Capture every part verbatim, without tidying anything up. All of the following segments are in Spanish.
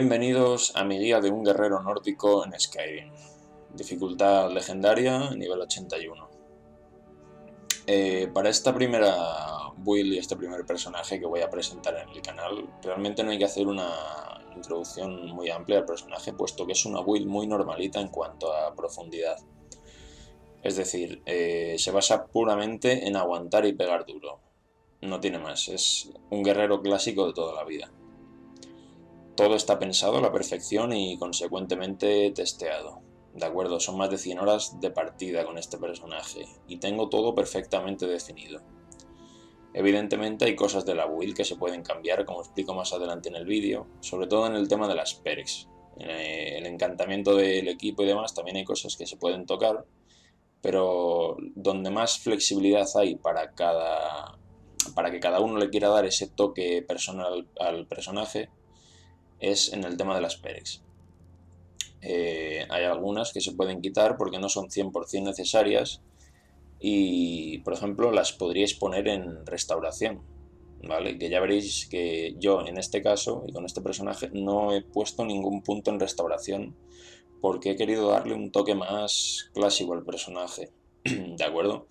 Bienvenidos a mi guía de un guerrero nórdico en Skyrim. Dificultad legendaria, nivel ochenta y uno. Eh, para esta primera build y este primer personaje que voy a presentar en el canal, realmente no hay que hacer una introducción muy amplia al personaje, puesto que es una build muy normalita en cuanto a profundidad. Es decir, eh, se basa puramente en aguantar y pegar duro. No tiene más, es un guerrero clásico de toda la vida. Todo está pensado a la perfección y consecuentemente testeado. De acuerdo, son más de cien horas de partida con este personaje y tengo todo perfectamente definido. Evidentemente hay cosas de la build que se pueden cambiar, como explico más adelante en el vídeo, sobre todo en el tema de las perks. En el encantamiento del equipo y demás también hay cosas que se pueden tocar, pero donde más flexibilidad hay para, cada, para que cada uno le quiera dar ese toque personal al personaje, es en el tema de las perks. Eh, hay algunas que se pueden quitar porque no son cien por cien necesarias y, por ejemplo, las podríais poner en restauración, ¿vale? Que ya veréis que yo, en este caso y con este personaje, no he puesto ningún punto en restauración porque he querido darle un toque más clásico al personaje, ¿de acuerdo?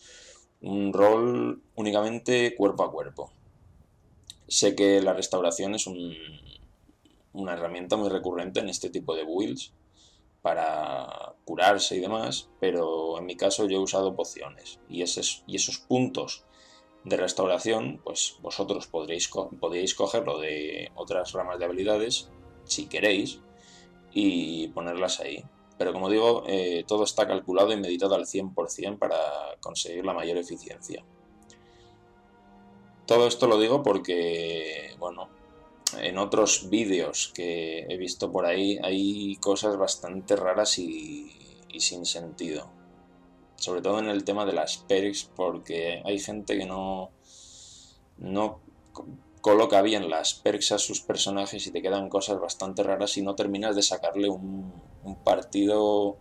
Un rol únicamente cuerpo a cuerpo. Sé que la restauración es un... una herramienta muy recurrente en este tipo de builds para curarse y demás, pero en mi caso yo he usado pociones y, esos, y esos puntos de restauración pues vosotros podréis, co podríais cogerlo de otras ramas de habilidades si queréis y ponerlas ahí, pero como digo, eh, todo está calculado y meditado al cien por cien para conseguir la mayor eficiencia. Todo esto lo digo porque, bueno, en otros vídeos que he visto por ahí hay cosas bastante raras y, y sin sentido. Sobre todo en el tema de las perks, porque hay gente que no, no coloca bien las perks a sus personajes y te quedan cosas bastante raras y no terminas de sacarle un, un partido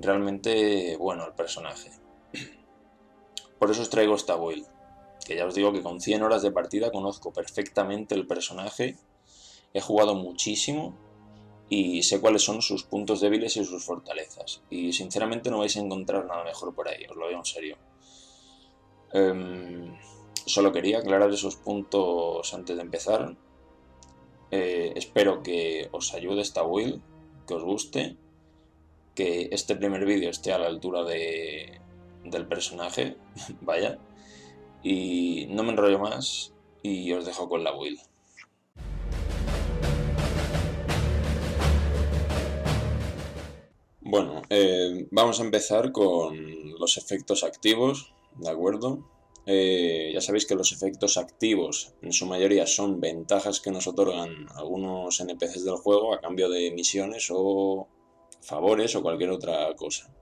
realmente bueno al personaje. Por eso os traigo esta build, que ya os digo que con cien horas de partida conozco perfectamente el personaje, he jugado muchísimo y sé cuáles son sus puntos débiles y sus fortalezas. Y sinceramente no vais a encontrar nada mejor por ahí, os lo digo en serio. Eh, solo quería aclarar esos puntos antes de empezar. Eh, espero que os ayude esta build, que os guste, que este primer vídeo esté a la altura de, del personaje, vaya. Y no me enrollo más y os dejo con la build. Bueno, eh, vamos a empezar con los efectos activos, ¿de acuerdo? Eh, ya sabéis que los efectos activos en su mayoría son ventajas que nos otorgan algunos N P Cs del juego a cambio de misiones o favores o cualquier otra cosa.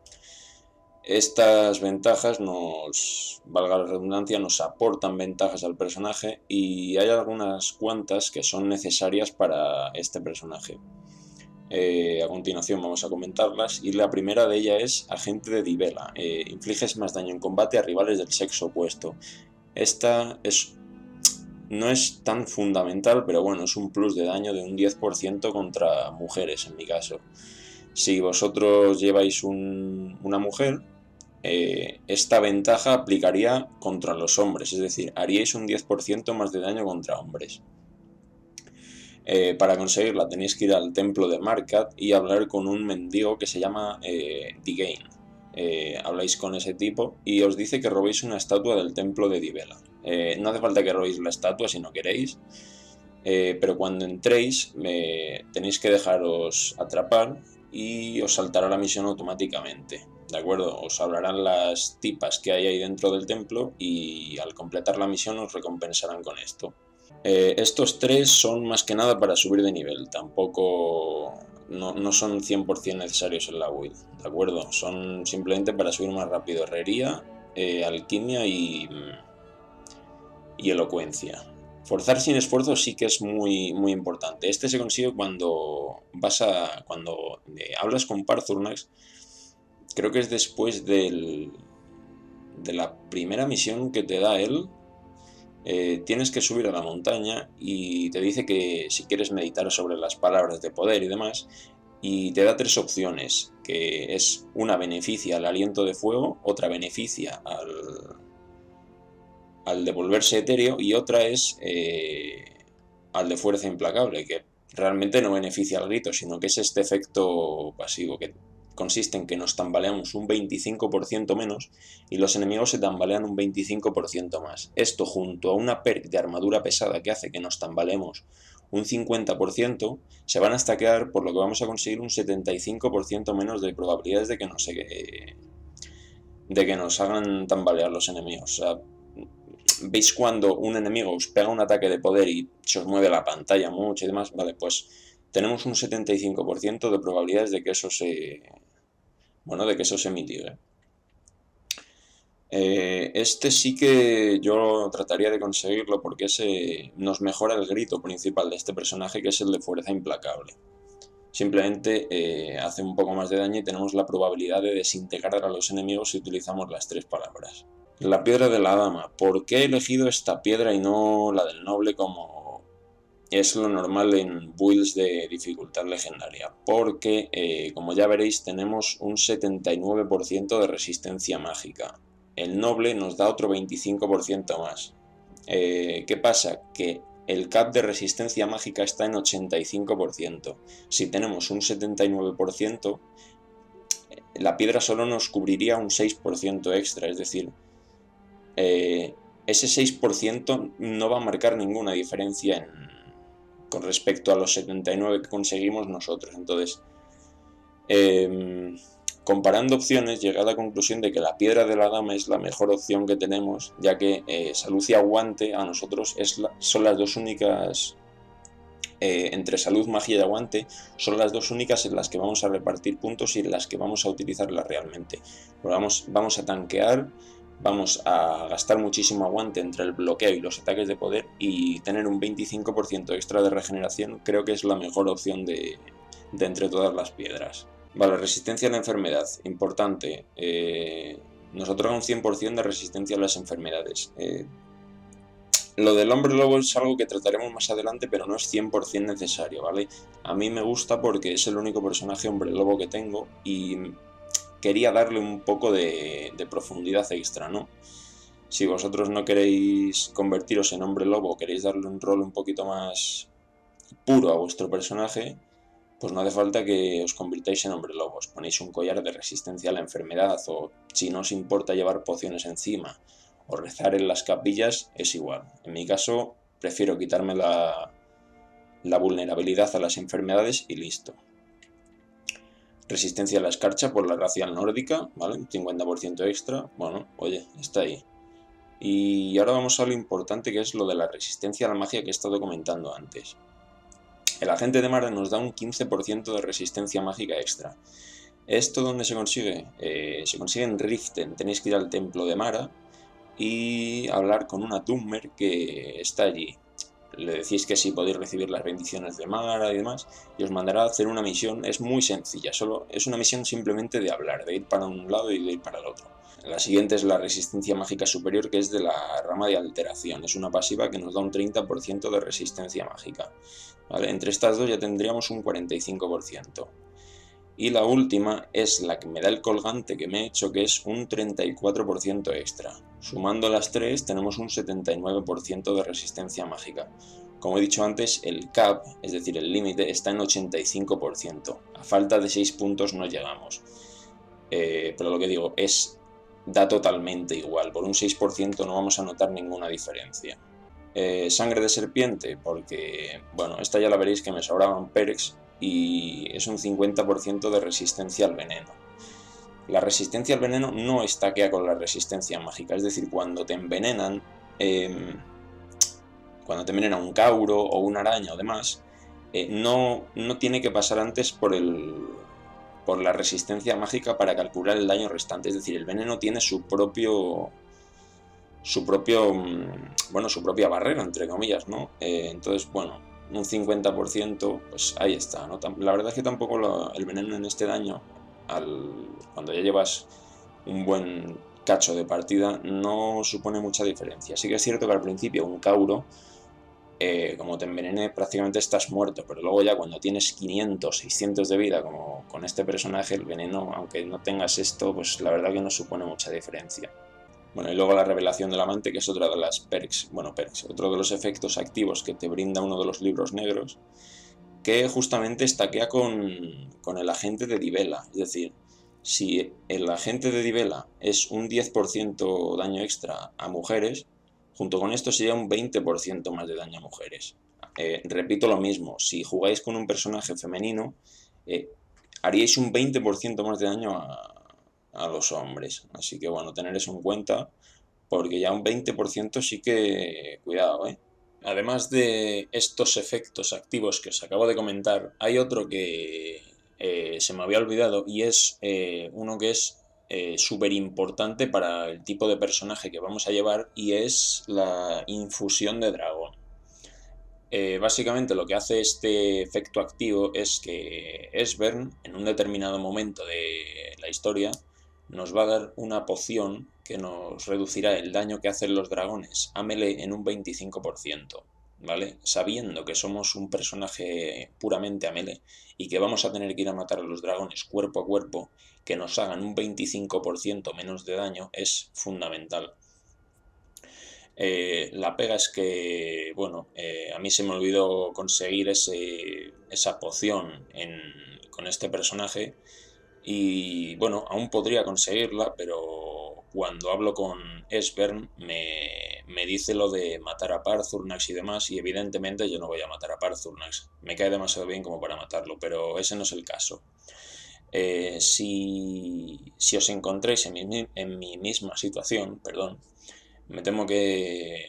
Estas ventajas nos, valga la redundancia, nos aportan ventajas al personaje y hay algunas cuantas que son necesarias para este personaje. Eh, a continuación vamos a comentarlas y la primera de ellas es Agente de Dibela. Eh, infliges más daño en combate a rivales del sexo opuesto. Esta es, no es tan fundamental, pero bueno, es un plus de daño de un diez por ciento contra mujeres en mi caso. Si vosotros lleváis un, una mujer, eh, esta ventaja aplicaría contra los hombres, es decir, haríais un diez por ciento más de daño contra hombres. Eh, para conseguirla tenéis que ir al templo de Markath y hablar con un mendigo que se llama eh, Digain. Eh, habláis con ese tipo y os dice que robéis una estatua del templo de Dibela. Eh, no hace falta que robéis la estatua si no queréis, eh, pero cuando entréis eh, tenéis que dejaros atrapar y os saltará la misión automáticamente, ¿de acuerdo? Os hablarán las tipas que hay ahí dentro del templo y al completar la misión os recompensarán con esto. Eh, estos tres son más que nada para subir de nivel, tampoco no, no son cien por cien necesarios en la build, ¿de acuerdo? Son simplemente para subir más rápido herrería, eh, alquimia y, y elocuencia. Forzar sin esfuerzo sí que es muy, muy importante. Este se consigue cuando vas a cuando eh, hablas con Paarthurnax. Creo que es después del, de la primera misión que te da él. eh, tienes que subir a la montaña y te dice que si quieres meditar sobre las palabras de poder y demás, y te da tres opciones, que es una beneficia al aliento de fuego, otra beneficia al, al de volverse etéreo y otra es eh, al de fuerza implacable, que realmente no beneficia al grito, sino que es este efecto pasivo que consiste en que nos tambaleamos un veinticinco por ciento menos y los enemigos se tambalean un veinticinco por ciento más. Esto junto a una perk de armadura pesada que hace que nos tambaleemos un cincuenta por ciento, se van a stackear, por lo que vamos a conseguir un setenta y cinco por ciento menos de probabilidades de que nos, eh, de que nos hagan tambalear los enemigos. O sea, ¿veis cuando un enemigo os pega un ataque de poder y se os mueve la pantalla mucho y demás? Vale, pues tenemos un setenta y cinco por ciento de probabilidades de que eso se... bueno, de que eso se mitigue. Eh, este sí que yo trataría de conseguirlo porque ese nos mejora el grito principal de este personaje, que es el de fuerza implacable. Simplemente eh, hace un poco más de daño y tenemos la probabilidad de desintegrar a los enemigos si utilizamos las tres palabras. La piedra de la dama. ¿Por qué he elegido esta piedra y no la del noble como es lo normal en builds de dificultad legendaria? Porque, eh, como ya veréis, tenemos un setenta y nueve por ciento de resistencia mágica. El noble nos da otro veinticinco por ciento más. Eh, ¿Qué pasa? Que el cap de resistencia mágica está en ochenta y cinco por ciento. Si tenemos un setenta y nueve por ciento, la piedra solo nos cubriría un seis por ciento extra. Es decir, eh, ese seis por ciento no va a marcar ninguna diferencia en, con respecto a los setenta y nueve por ciento que conseguimos nosotros. Entonces... Eh, comparando opciones, llegué a la conclusión de que la piedra de la dama es la mejor opción que tenemos, ya que eh, salud y aguante a nosotros es la, son las dos únicas, eh, entre salud, magia y aguante, son las dos únicas en las que vamos a repartir puntos y en las que vamos a utilizarlas realmente. Vamos, vamos a tanquear, vamos a gastar muchísimo aguante entre el bloqueo y los ataques de poder y tener un veinticinco por ciento extra de regeneración. Creo que es la mejor opción de, de entre todas las piedras. Vale, resistencia a la enfermedad, importante, eh, nos otorga un cien por ciento de resistencia a las enfermedades. Eh, lo del hombre lobo es algo que trataremos más adelante, pero no es cien por ciento necesario, ¿vale? A mí me gusta porque es el único personaje hombre lobo que tengo y quería darle un poco de, de profundidad extra, ¿no? Si vosotros no queréis convertiros en hombre lobo, queréis darle un rol un poquito más puro a vuestro personaje, pues no hace falta que os convirtáis en hombre lobos. Ponéis un collar de resistencia a la enfermedad o, si no os importa llevar pociones encima o rezar en las capillas, es igual. En mi caso, prefiero quitarme la, la vulnerabilidad a las enfermedades y listo. Resistencia a la escarcha por la racial nórdica, ¿vale? Un cincuenta por ciento extra. Bueno, oye, está ahí. Y ahora vamos a lo importante, que es lo de la resistencia a la magia que he estado comentando antes. El agente de Mara nos da un quince por ciento de resistencia mágica extra. ¿Esto dónde se consigue? Eh, se consigue en Riften. Tenéis que ir al templo de Mara y hablar con una Dummer que está allí. Le decís que sí podéis recibir las bendiciones de Mara y demás, y os mandará a hacer una misión. Es muy sencilla, solo es una misión simplemente de hablar, de ir para un lado y de ir para el otro. La siguiente es la resistencia mágica superior, que es de la rama de alteración. Es una pasiva que nos da un treinta por ciento de resistencia mágica. Vale, entre estas dos ya tendríamos un cuarenta y cinco por ciento. Y la última es la que me da el colgante que me he hecho, que es un treinta y cuatro por ciento extra. Sumando las tres tenemos un setenta y nueve por ciento de resistencia mágica. Como he dicho antes, el cap, es decir, el límite, está en ochenta y cinco por ciento. A falta de seis puntos no llegamos. Eh, pero lo que digo es... da totalmente igual, por un seis por ciento no vamos a notar ninguna diferencia. Eh, sangre de serpiente, porque, bueno, esta ya la veréis que me sobraban perks y es un cincuenta por ciento de resistencia al veneno. La resistencia al veneno no estaquea con la resistencia mágica, es decir, cuando te envenenan, eh, cuando te envenena un cauro o una araña o demás, eh, no, no tiene que pasar antes por el... por la resistencia mágica para calcular el daño restante. Es decir, el veneno tiene su propio su propio bueno, su propia barrera, entre comillas, ¿no? Eh, entonces, bueno, un cincuenta por ciento, pues ahí está, ¿no? La verdad es que tampoco lo, el veneno en este daño, al, cuando ya llevas un buen cacho de partida no supone mucha diferencia. Sí que es cierto que al principio un Kauro, eh, como te envenene, prácticamente estás muerto, pero luego ya cuando tienes quinientos, seiscientos de vida, como con este personaje, el veneno, aunque no tengas esto, pues la verdad que no supone mucha diferencia. Bueno, y luego la revelación del amante, que es otra de las perks, bueno, perks, otro de los efectos activos que te brinda uno de los libros negros, que justamente estaquea con, con el agente de Dibela. Es decir, si el agente de Dibela es un diez por ciento daño extra a mujeres, junto con esto sería un veinte por ciento más de daño a mujeres. Eh, repito lo mismo, si jugáis con un personaje femenino, eh, haríais un veinte por ciento más de daño a a los hombres, así que bueno, tener eso en cuenta, porque ya un veinte por ciento sí que... cuidado, ¿eh? Además de estos efectos activos que os acabo de comentar, hay otro que eh, se me había olvidado, y es eh, uno que es eh, súper importante para el tipo de personaje que vamos a llevar, y es la infusión de dragón. Eh, básicamente lo que hace este efecto activo es que Esbern, en un determinado momento de la historia, nos va a dar una poción que nos reducirá el daño que hacen los dragones a melee en un veinticinco por ciento, ¿vale? Sabiendo que somos un personaje puramente a melee y que vamos a tener que ir a matar a los dragones cuerpo a cuerpo, que nos hagan un veinticinco por ciento menos de daño es fundamental. Eh, la pega es que, bueno, eh, a mí se me olvidó conseguir ese, esa poción en, con este personaje. Y bueno, aún podría conseguirla, pero cuando hablo con Esbern me, me dice lo de matar a Paarthurnax y demás, y evidentemente yo no voy a matar a Paarthurnax. Me cae demasiado bien como para matarlo, pero ese no es el caso. Eh, si, si os encontráis en mi, en mi misma situación, perdón, me temo que...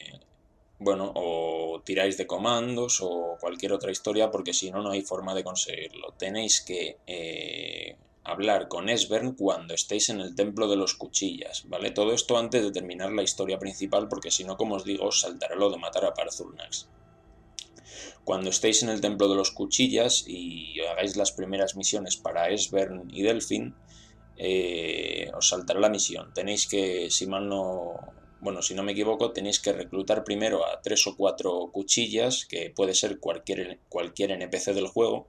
bueno, o tiráis de comandos o cualquier otra historia, porque si no, no hay forma de conseguirlo. Tenéis que... Eh, hablar con Esbern cuando estéis en el Templo de los Cuchillas, ¿vale? Todo esto antes de terminar la historia principal, porque si no, como os digo, os saltará lo de matar a Paarthurnax. Cuando estéis en el Templo de los Cuchillas y hagáis las primeras misiones para Esbern y Delphine, eh, os saltará la misión. Tenéis que, si mal no... bueno, si no me equivoco, tenéis que reclutar primero a tres o cuatro cuchillas, que puede ser cualquier, cualquier N P C del juego,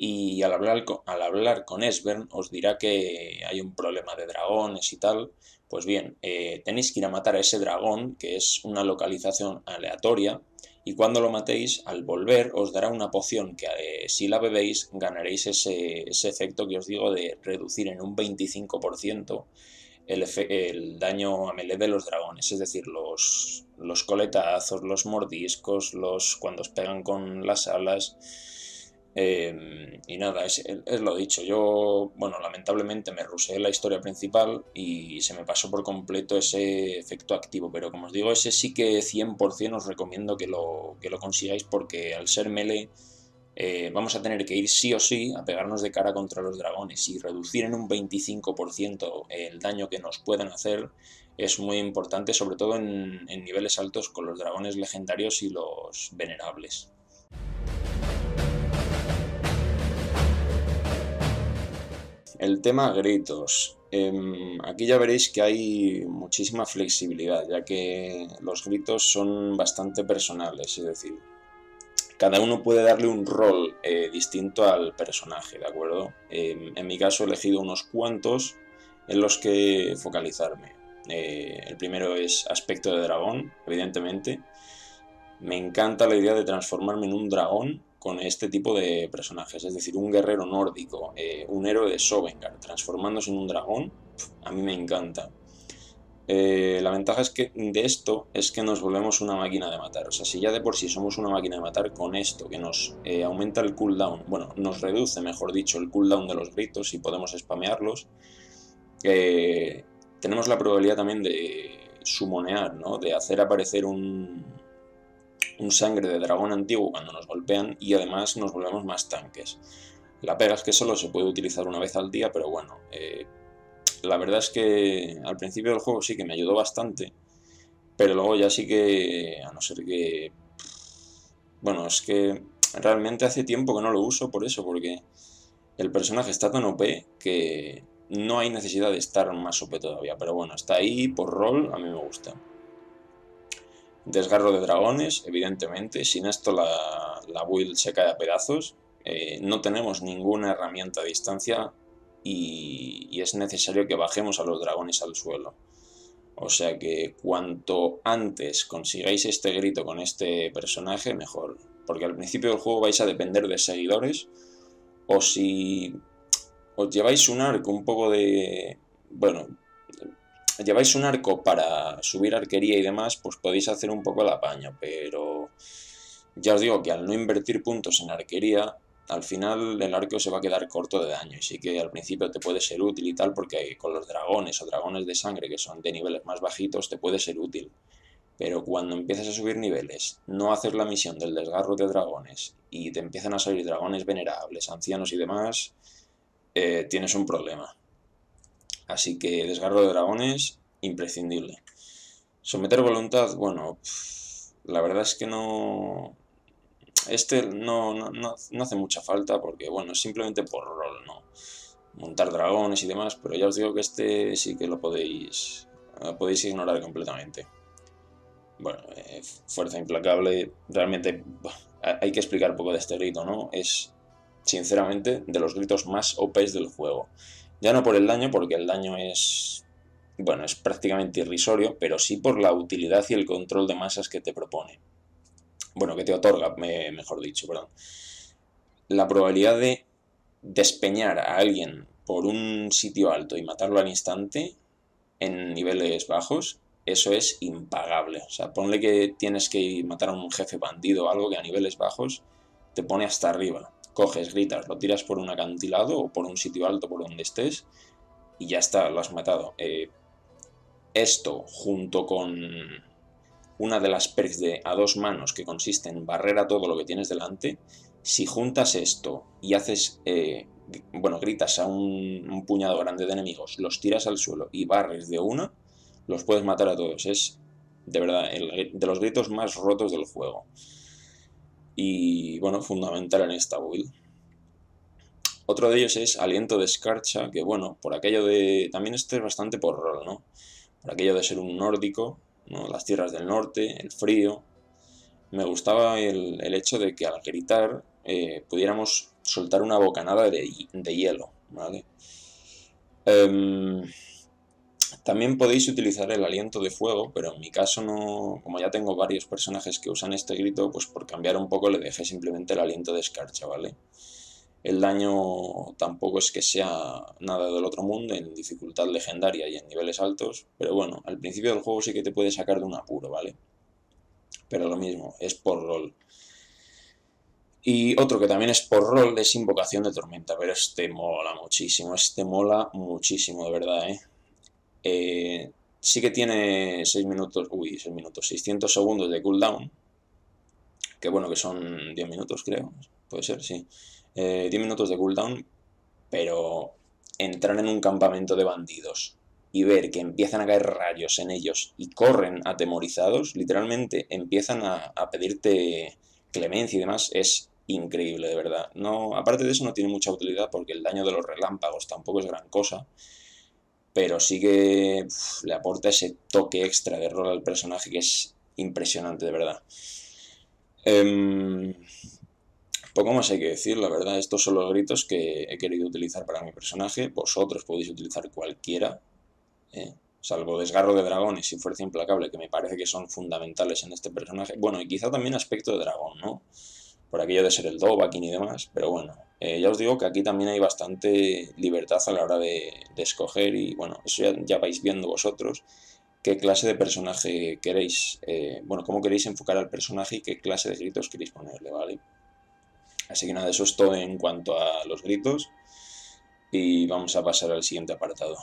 y al hablar, con, al hablar con Esbern os dirá que hay un problema de dragones y tal. Pues bien, eh, tenéis que ir a matar a ese dragón, que es una localización aleatoria, y cuando lo matéis, al volver, os dará una poción que eh, si la bebéis ganaréis ese, ese efecto que os digo de reducir en un veinticinco por ciento el, el daño a melee de los dragones, es decir, los, los coletazos, los mordiscos, los cuando os pegan con las alas... Eh, y nada, es, es lo dicho. Yo, bueno, lamentablemente me ruseé la historia principal y se me pasó por completo ese efecto activo, pero como os digo, ese sí que cien por cien os recomiendo que lo, que lo consigáis, porque al ser melee eh, vamos a tener que ir sí o sí a pegarnos de cara contra los dragones, y reducir en un veinticinco por ciento el daño que nos puedan hacer es muy importante, sobre todo en, en niveles altos con los dragones legendarios y los venerables. El tema gritos. Eh, aquí ya veréis que hay muchísima flexibilidad, ya que los gritos son bastante personales, es decir, cada uno puede darle un rol eh, distinto al personaje, ¿de acuerdo? Eh, en mi caso he elegido unos cuantos en los que focalizarme. Eh, el primero es aspecto de dragón, evidentemente. Me encanta la idea de transformarme en un dragón con este tipo de personajes, es decir, un guerrero nórdico, eh, un héroe de Sovengar, transformándose en un dragón, a mí me encanta. Eh, la ventaja es que de esto es que nos volvemos una máquina de matar, o sea, si ya de por sí somos una máquina de matar, con esto que nos eh, aumenta el cooldown, bueno, nos reduce, mejor dicho, el cooldown de los gritos y podemos spamearlos, eh, tenemos la probabilidad también de sumonear, ¿no? De hacer aparecer un... un sangre de dragón antiguo cuando nos golpean, y además nos volvemos más tanques. La pega es que solo se puede utilizar una vez al día, pero bueno, eh, la verdad es que al principio del juego sí que me ayudó bastante, pero luego ya sí que, a no ser que... bueno, es que realmente hace tiempo que no lo uso por eso, porque el personaje está tan O P que No hay necesidad de estar más O P todavía, pero bueno, está ahí por rol, a mí me gusta. Desgarro de dragones, evidentemente, sin esto la, la build se cae a pedazos. Eh, no tenemos ninguna herramienta a distancia y, y es necesario que bajemos a los dragones al suelo. O sea que cuanto antes consigáis este grito con este personaje, mejor. Porque al principio del juego vais a depender de seguidores o si... os lleváis un arco un poco de... Bueno, lleváis un arco para subir arquería y demás, pues podéis hacer un poco el apaño, pero ya os digo que al no invertir puntos en arquería, al final el arco se va a quedar corto de daño. Y sí que al principio te puede ser útil y tal, porque con los dragones o dragones de sangre, que son de niveles más bajitos, te puede ser útil. Pero cuando empiezas a subir niveles, no haces la misión del desgarro de dragones y te empiezan a salir dragones venerables, ancianos y demás... Eh, tienes un problema. Así que desgarro de dragones, imprescindible. Someter voluntad, bueno, pff, la verdad es que no... Este no, no, no, no hace mucha falta porque, bueno, simplemente por rol, ¿no? Montar dragones y demás, pero ya os digo que este sí que lo podéis, lo podéis ignorar completamente. Bueno, eh, fuerza implacable, realmente bah, hay que explicar un poco de este grito, ¿no? Es... sinceramente, de los gritos más O Pes del juego. Ya no por el daño, porque el daño es... bueno, es prácticamente irrisorio, pero sí por la utilidad y el control de masas que te propone. Bueno, que te otorga, me, mejor dicho, perdón. La probabilidad de despeñar a alguien por un sitio alto y matarlo al instante, en niveles bajos, eso es impagable. O sea, ponle que tienes que matar a un jefe bandido o algo que a niveles bajos te pone hasta arriba. Coges, gritas, lo tiras por un acantilado o por un sitio alto, por donde estés, y ya está, lo has matado. Eh, esto, junto con una de las perks de a dos manos, que consiste en barrer a todo lo que tienes delante, si juntas esto y haces, eh, bueno, gritas a un, un puñado grande de enemigos, los tiras al suelo y barres de una, los puedes matar a todos. Es, de verdad, el, de los gritos más rotos del juego. Y bueno, fundamental en esta build. Otro de ellos es aliento de escarcha, que bueno, por aquello de... también este es bastante por rol, ¿no? Por aquello de ser un nórdico, ¿no? Las tierras del norte, el frío... Me gustaba el, el hecho de que al gritar eh, pudiéramos soltar una bocanada de, de hielo, ¿vale? Um, también podéis utilizar el aliento de fuego, pero en mi caso no, como ya tengo varios personajes que usan este grito, pues por cambiar un poco le dejé simplemente el aliento de escarcha, ¿vale? El daño tampoco es que sea nada del otro mundo, en dificultad legendaria y en niveles altos, pero bueno, al principio del juego sí que te puede sacar de un apuro, ¿vale? Pero lo mismo, es por rol. Y otro que también es por rol es invocación de tormenta, pero este mola muchísimo, este mola muchísimo, de verdad, ¿eh? Eh, sí que tiene seis minutos, uy, seis minutos, seiscientos segundos de cooldown, que bueno, que son diez minutos creo, puede ser, sí, eh, diez minutos de cooldown, pero entrar en un campamento de bandidos y ver que empiezan a caer rayos en ellos y corren atemorizados, literalmente empiezan a, a pedirte clemencia y demás, es increíble, de verdad. No, aparte de eso no tiene mucha utilidad porque el daño de los relámpagos tampoco es gran cosa, pero sí que uf, le aporta ese toque extra de rol al personaje que es impresionante, de verdad. Um, poco más hay que decir, la verdad. Estos son los gritos que he querido utilizar para mi personaje. Vosotros podéis utilizar cualquiera, eh, salvo desgarro de dragones y fuerza implacable, que me parece que son fundamentales en este personaje. Bueno, y quizá también aspecto de dragón, ¿no? Por aquello de ser el Dovahkiin y demás, pero bueno, eh, ya os digo que aquí también hay bastante libertad a la hora de, de escoger y bueno, eso ya, ya vais viendo vosotros qué clase de personaje queréis, eh, bueno, cómo queréis enfocar al personaje y qué clase de gritos queréis ponerle, ¿vale? Así que nada, eso es todo en cuanto a los gritos y vamos a pasar al siguiente apartado.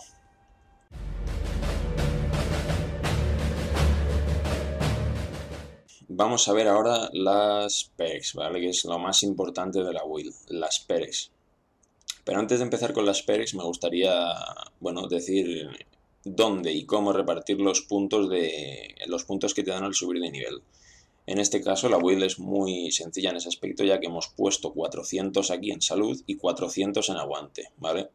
Vamos a ver ahora las perks, ¿vale? Que es lo más importante de la build, las perks. Pero antes de empezar con las perks me gustaría, bueno, decir dónde y cómo repartir los puntos, de, los puntos que te dan al subir de nivel. En este caso la build es muy sencilla en ese aspecto, ya que hemos puesto cuatrocientos aquí en salud y cuatrocientos en aguante, ¿vale?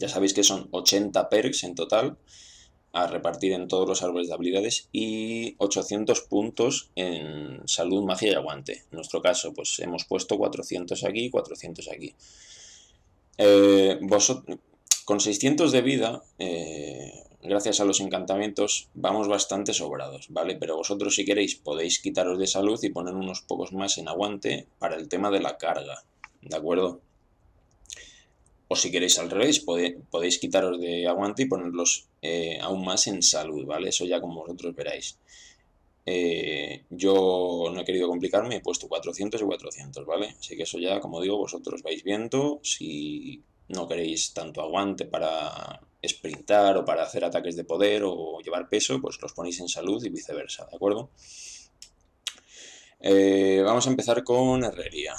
Ya sabéis que son ochenta perks en total a repartir en todos los árboles de habilidades y ochocientos puntos en salud, magia y aguante. En nuestro caso, pues hemos puesto cuatrocientos aquí y cuatrocientos aquí. Eh, vosotros, con seiscientos de vida, eh, gracias a los encantamientos, vamos bastante sobrados, ¿vale? Pero vosotros, si queréis, podéis quitaros de salud y poner unos pocos más en aguante para el tema de la carga, ¿de acuerdo? O si queréis al revés, pode, podéis quitaros de aguante y ponerlos eh, aún más en salud, ¿vale? Eso ya como vosotros veráis. Eh, yo no he querido complicarme, he puesto cuatrocientos y cuatrocientos, ¿vale? Así que eso ya, como digo, vosotros vais viendo. Si no queréis tanto aguante para sprintar o para hacer ataques de poder o llevar peso, pues los ponéis en salud y viceversa, ¿de acuerdo? Eh, vamos a empezar con herrería.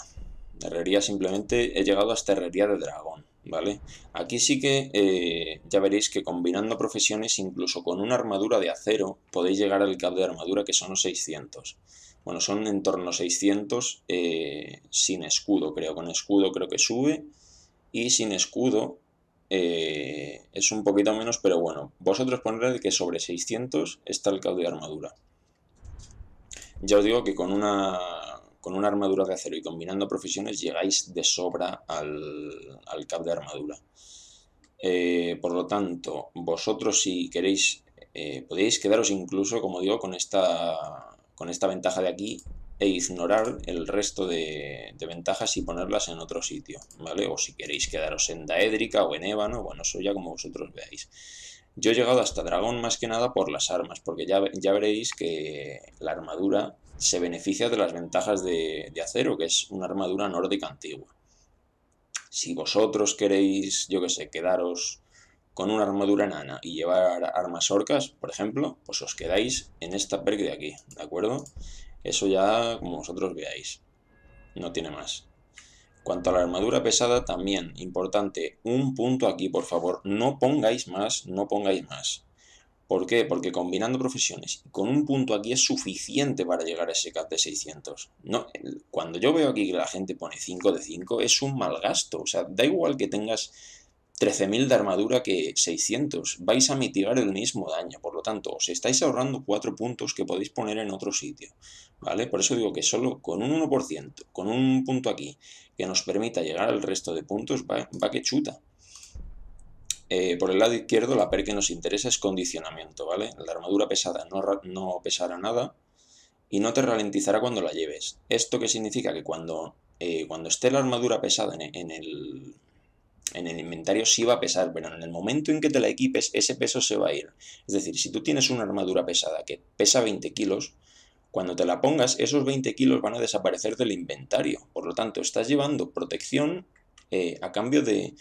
Herrería, simplemente he llegado hasta herrería de dragón, ¿vale? Aquí sí que eh, ya veréis que combinando profesiones, incluso con una armadura de acero, podéis llegar al cap de armadura, que son los seiscientos. Bueno, son en torno a seiscientos eh, sin escudo, creo. Con escudo creo que sube y sin escudo eh, es un poquito menos, pero bueno. Vosotros pondréis que sobre seiscientos está el cap de armadura. Ya os digo que con una... Con una armadura de acero y combinando profesiones llegáis de sobra al, al cap de armadura. Eh, por lo tanto, vosotros si queréis, eh, podéis quedaros incluso, como digo, con esta, con esta ventaja de aquí e ignorar el resto de, de ventajas y ponerlas en otro sitio, ¿vale? O si queréis quedaros en daédrica o en ébano, bueno, eso ya como vosotros veáis. Yo he llegado hasta dragón más que nada por las armas, porque ya, ya veréis que la armadura se beneficia de las ventajas de, de acero, que es una armadura nórdica antigua. Si vosotros queréis, yo que sé, quedaros con una armadura enana y llevar armas orcas, por ejemplo, pues os quedáis en esta perk de aquí, ¿de acuerdo? Eso ya como vosotros veáis, no tiene más. Cuanto a la armadura pesada, también, importante, un punto aquí, por favor, no pongáis más, no pongáis más. ¿Por qué? Porque combinando profesiones con un punto aquí es suficiente para llegar a ese cap de seiscientos. No, cuando yo veo aquí que la gente pone cinco de cinco, es un mal gasto. O sea, da igual que tengas trece mil de armadura que seiscientos. Vais a mitigar el mismo daño. Por lo tanto, os estáis ahorrando cuatro puntos que podéis poner en otro sitio, ¿vale? Por eso digo que solo con un uno por ciento, con un punto aquí, que nos permita llegar al resto de puntos, va, va que chuta. Eh, por el lado izquierdo, la perk que nos interesa es condicionamiento, ¿vale? La armadura pesada no, no pesará nada y no te ralentizará cuando la lleves. ¿Esto qué significa? Que cuando, eh, cuando esté la armadura pesada en, en, el, en el inventario sí va a pesar, pero en el momento en que te la equipes, ese peso se va a ir. Es decir, si tú tienes una armadura pesada que pesa veinte kilos, cuando te la pongas, esos veinte kilos van a desaparecer del inventario. Por lo tanto, estás llevando protección eh, a cambio de...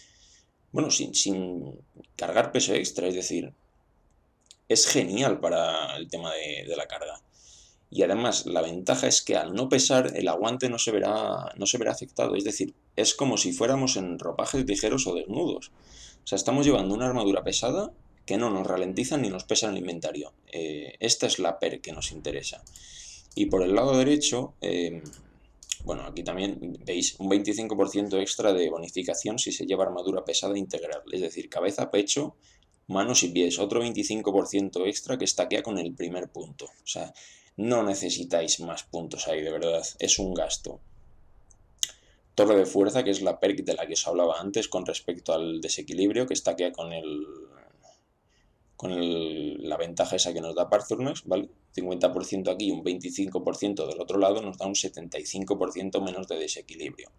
Bueno, sin, sin cargar peso extra, es decir, es genial para el tema de, de la carga. Y además, la ventaja es que al no pesar, el aguante no se verá, no se verá afectado. Es decir, es como si fuéramos en ropajes ligeros o desnudos. O sea, estamos llevando una armadura pesada que no nos ralentiza ni nos pesa en el inventario. Eh, esta es la perk que nos interesa. Y por el lado derecho... Eh, Bueno, aquí también veis un veinticinco por ciento extra de bonificación si se lleva armadura pesada integral, es decir, cabeza, pecho, manos y pies. Otro veinticinco por ciento extra que estaquea con el primer punto. O sea, no necesitáis más puntos ahí, de verdad, es un gasto. Torre de fuerza, que es la perk de la que os hablaba antes con respecto al desequilibrio, que estaquea con el... con el, la ventaja esa que nos da Paarthurnax, ¿vale? cincuenta por ciento aquí y un veinticinco por ciento del otro lado nos da un setenta y cinco por ciento menos de desequilibrio.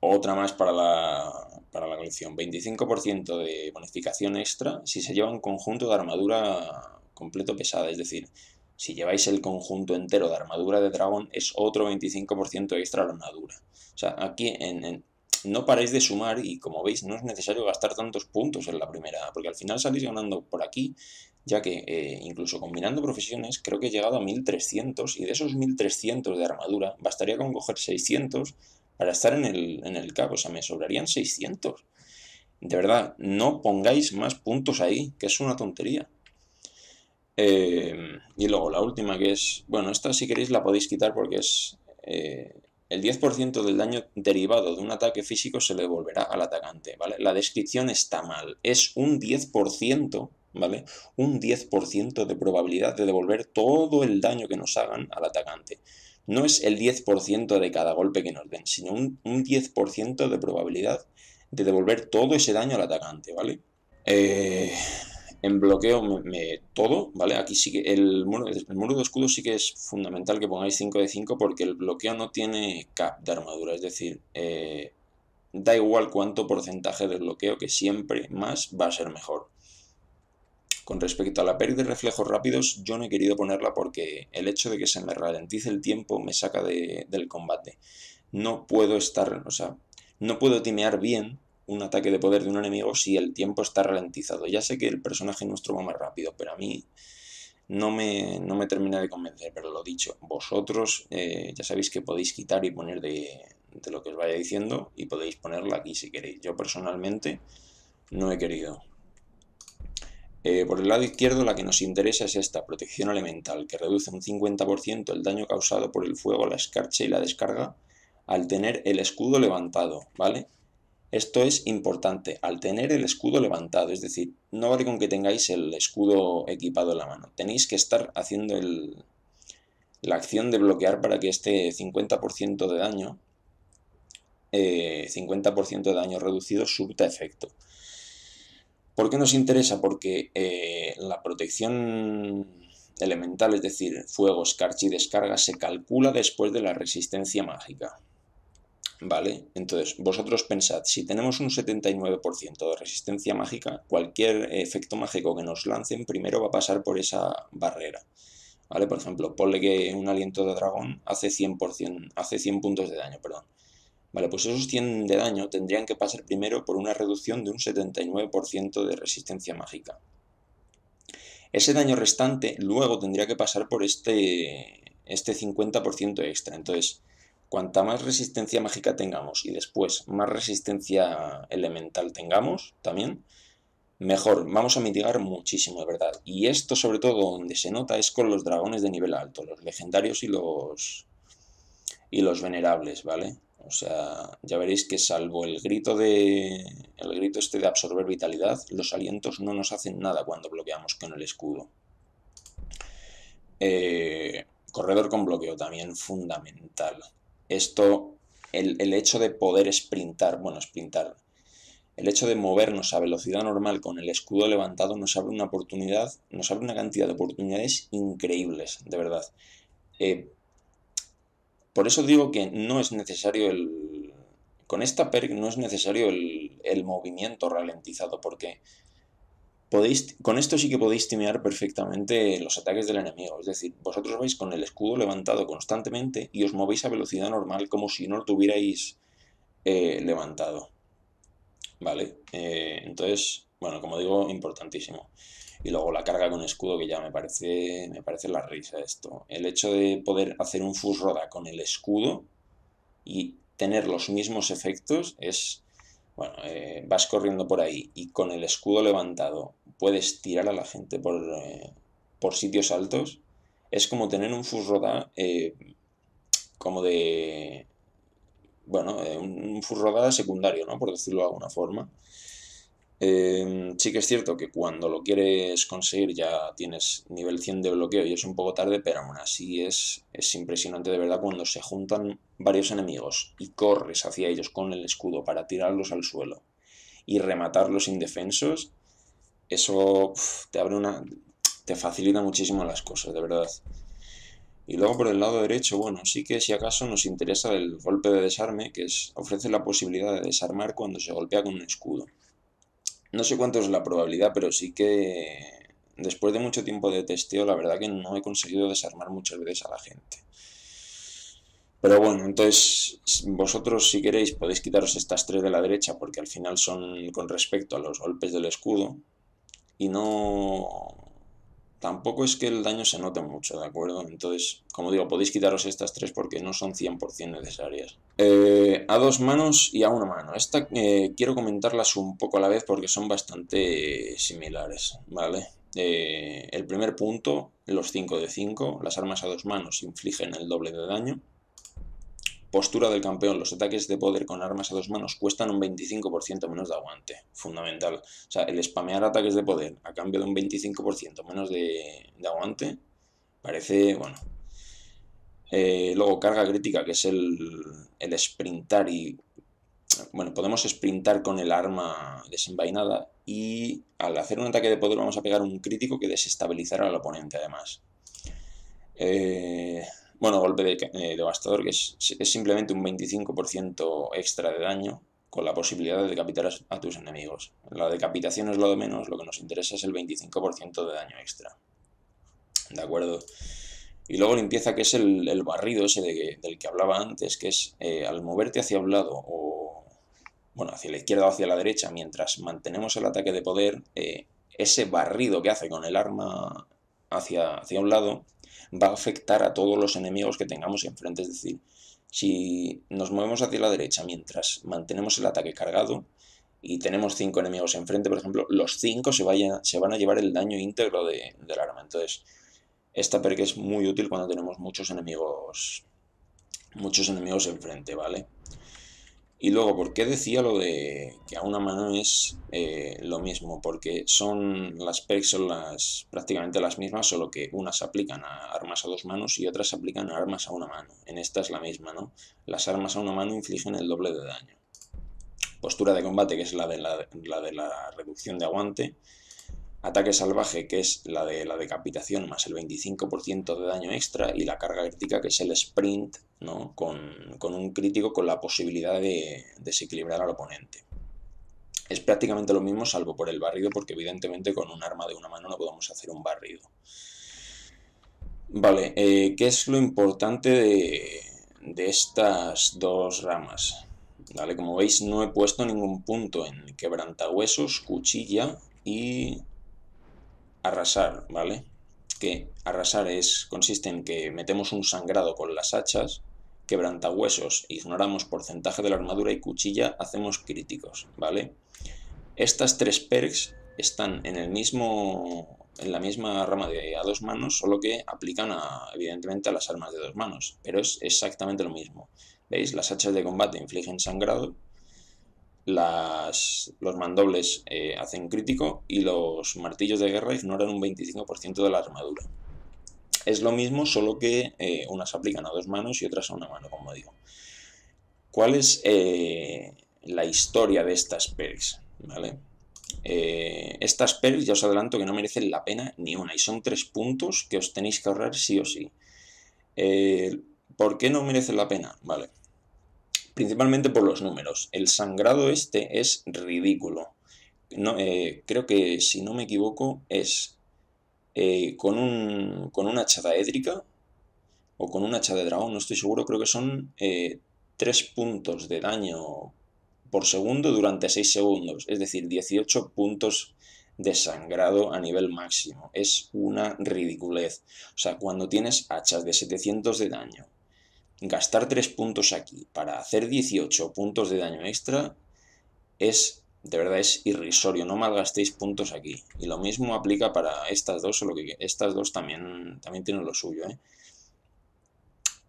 Otra más para la, para la colección, veinticinco por ciento de bonificación extra si se lleva un conjunto de armadura completo pesada, es decir, si lleváis el conjunto entero de armadura de dragón es otro veinticinco por ciento extra de armadura. O sea, aquí en... en no paráis de sumar y, como veis, no es necesario gastar tantos puntos en la primera, porque al final salís ganando por aquí, ya que eh, incluso combinando profesiones creo que he llegado a mil trescientos y de esos mil trescientos de armadura bastaría con coger seiscientos para estar en el, en el cap, o sea, me sobrarían seiscientos. De verdad, no pongáis más puntos ahí, que es una tontería. Eh, y luego la última que es, bueno, esta si queréis la podéis quitar porque es... Eh, El diez por ciento del daño derivado de un ataque físico se le devolverá al atacante, ¿vale? La descripción está mal. Es un diez por ciento, ¿vale? Un diez por ciento de probabilidad de devolver todo el daño que nos hagan al atacante. No es el diez por ciento de cada golpe que nos den, sino un, un diez por ciento de probabilidad de devolver todo ese daño al atacante, ¿vale? Eh... En bloqueo me, me, todo, ¿vale? Aquí sí que el muro, el muro de escudo sí que es fundamental que pongáis cinco de cinco porque el bloqueo no tiene cap de armadura. Es decir, eh, da igual cuánto porcentaje de bloqueo, que siempre más va a ser mejor. Con respecto a la pérdida de reflejos rápidos, yo no he querido ponerla porque el hecho de que se me ralentice el tiempo me saca de, del combate. No puedo estar, o sea, no puedo timear bien un ataque de poder de un enemigo si el tiempo está ralentizado. Ya sé que el personaje nuestro va más rápido, pero a mí no me, no me termina de convencer. Pero lo dicho, vosotros eh, ya sabéis que podéis quitar y poner de, de lo que os vaya diciendo, y podéis ponerla aquí si queréis. Yo personalmente no he querido. Eh, por el lado izquierdo la que nos interesa es esta, protección elemental, que reduce un cincuenta por ciento el daño causado por el fuego, la escarcha y la descarga al tener el escudo levantado, ¿vale? Esto es importante, al tener el escudo levantado, es decir, no vale con que tengáis el escudo equipado en la mano. Tenéis que estar haciendo el, la acción de bloquear para que este cincuenta por ciento de daño, eh, cincuenta por ciento de daño reducido surta efecto. ¿Por qué nos interesa? Porque eh, la protección elemental, es decir, fuego, escarcha y descarga, se calcula después de la resistencia mágica. ¿Vale? Entonces, vosotros pensad, si tenemos un setenta y nueve por ciento de resistencia mágica, cualquier efecto mágico que nos lancen primero va a pasar por esa barrera, ¿vale? Por ejemplo, ponle que un aliento de dragón hace cien, por ciento, hace cien puntos de daño, perdón. Vale, pues esos cien de daño tendrían que pasar primero por una reducción de un setenta y nueve por ciento de resistencia mágica. Ese daño restante luego tendría que pasar por este, este cincuenta por ciento extra, entonces... Cuanta más resistencia mágica tengamos y después más resistencia elemental tengamos también, mejor. Vamos a mitigar muchísimo, de verdad. Y esto sobre todo donde se nota es con los dragones de nivel alto, los legendarios y los y los venerables, ¿vale? O sea, ya veréis que salvo el grito de el grito este de absorber vitalidad, los alientos no nos hacen nada cuando bloqueamos con el escudo. Eh, corredor con bloqueo también fundamental. Esto, el, el hecho de poder sprintar, bueno, sprintar, el hecho de movernos a velocidad normal con el escudo levantado nos abre una oportunidad, nos abre una cantidad de oportunidades increíbles, de verdad. Eh, por eso digo que no es necesario el... Con esta perk no es necesario el, el movimiento ralentizado, porque... Podéis, con esto sí que podéis timear perfectamente los ataques del enemigo, es decir, vosotros vais con el escudo levantado constantemente y os movéis a velocidad normal como si no lo tuvierais eh, levantado, ¿vale? Eh, entonces, bueno, como digo, importantísimo. Y luego la carga con escudo, que ya me parece, me parece la risa esto. El hecho de poder hacer un fusroda con el escudo y tener los mismos efectos es... Bueno, eh, vas corriendo por ahí y con el escudo levantado puedes tirar a la gente por, eh, por sitios altos. Es como tener un fusroda eh, como de... Bueno, eh, un, un fusroda secundario, ¿no? Por decirlo de alguna forma. Eh, sí que es cierto que cuando lo quieres conseguir ya tienes nivel cien de bloqueo y es un poco tarde, pero aún así es, es impresionante, de verdad, cuando se juntan varios enemigos y corres hacia ellos con el escudo para tirarlos al suelo y rematarlos indefensos. Eso uf, te abre una... te facilita muchísimo las cosas, de verdad. Y luego por el lado derecho, bueno, sí que si acaso nos interesa el golpe de desarme, que es, ofrece la posibilidad de desarmar cuando se golpea con un escudo. No sé cuánto es la probabilidad, pero sí que después de mucho tiempo de testeo, la verdad que no he conseguido desarmar muchas veces a la gente. Pero bueno, entonces vosotros si queréis podéis quitaros estas tres de la derecha, porque al final son con respecto a los golpes del escudo. Y no... tampoco es que el daño se note mucho, ¿de acuerdo? Entonces, como digo, podéis quitaros estas tres porque no son cien por cien necesarias. Eh, a dos manos y a una mano. Esta eh, quiero comentarlas un poco a la vez porque son bastante similares, ¿vale? Eh, el primer punto, los cinco de cinco. Las armas a dos manos infligen el doble de daño. Postura del campeón. Los ataques de poder con armas a dos manos cuestan un veinticinco por ciento menos de aguante. Fundamental. O sea, el spamear ataques de poder a cambio de un veinticinco por ciento menos de, de aguante parece, bueno... Eh, luego, carga crítica, que es el, el sprintar y... Bueno, podemos sprintar con el arma desenvainada y al hacer un ataque de poder vamos a pegar un crítico que desestabilizará al oponente, además. Eh, bueno, golpe de, eh, devastador, que es, es simplemente un veinticinco por ciento extra de daño con la posibilidad de decapitar a, a tus enemigos. La decapitación es lo de menos, lo que nos interesa es el veinticinco por ciento de daño extra. ¿De acuerdo? Y luego limpieza, que es el, el barrido ese de, del que hablaba antes, que es eh, al moverte hacia un lado o, bueno, hacia la izquierda o hacia la derecha, mientras mantenemos el ataque de poder, eh, ese barrido que hace con el arma hacia, hacia un lado va a afectar a todos los enemigos que tengamos enfrente. Es decir, si nos movemos hacia la derecha mientras mantenemos el ataque cargado y tenemos cinco enemigos enfrente, por ejemplo, los cinco se, vayan, se van a llevar el daño íntegro de, del arma. Entonces... Esta perk es muy útil cuando tenemos muchos enemigos muchos enemigos enfrente, ¿vale? Y luego, ¿por qué decía lo de que a una mano es eh, lo mismo? Porque son las perks son las, prácticamente las mismas, solo que unas se aplican a armas a dos manos y otras se aplican a armas a una mano. En esta es la misma, ¿no? Las armas a una mano infligen el doble de daño. Postura de combate, que es la de la, la, de la reducción de aguante. Ataque salvaje, que es la de la decapitación más el veinticinco por ciento de daño extra, y la carga crítica, que es el sprint, ¿no? con, con un crítico con la posibilidad de desequilibrar al oponente. Es prácticamente lo mismo salvo por el barrido, porque evidentemente con un arma de una mano no podemos hacer un barrido. Vale, eh, ¿qué es lo importante de, de estas dos ramas? Vale, como veis no he puesto ningún punto en quebrantahuesos, cuchilla y... arrasar, ¿vale? Que arrasar es, consiste en que metemos un sangrado con las hachas, quebrantahuesos, ignoramos porcentaje de la armadura y cuchilla, hacemos críticos, ¿vale? Estas tres perks están en el mismo en la misma rama de a dos manos, solo que aplican a, evidentemente a las armas de dos manos, pero es exactamente lo mismo. ¿Veis? Las hachas de combate infligen sangrado, Las, los mandobles eh, hacen crítico y los martillos de guerra ignoran un veinticinco por ciento de la armadura. Es lo mismo, solo que eh, unas aplican a dos manos y otras a una mano, como digo. ¿Cuál es eh, la historia de estas perks? ¿Vale? Eh, estas perks ya os adelanto que no merecen la pena ni una y son tres puntos que os tenéis que ahorrar sí o sí. Eh, ¿Por qué no merecen la pena? Vale. Principalmente por los números. El sangrado este es ridículo. No, eh, creo que, si no me equivoco, es eh, con, un, con una hacha daédrica o con una hacha de dragón, no estoy seguro. Creo que son eh, tres puntos de daño por segundo durante seis segundos. Es decir, dieciocho puntos de sangrado a nivel máximo. Es una ridiculez. O sea, cuando tienes hachas de setecientos de daño, gastar tres puntos aquí para hacer dieciocho puntos de daño extra es, de verdad, es irrisorio. No malgastéis puntos aquí. Y lo mismo aplica para estas dos, solo que estas dos también, también tienen lo suyo, ¿eh?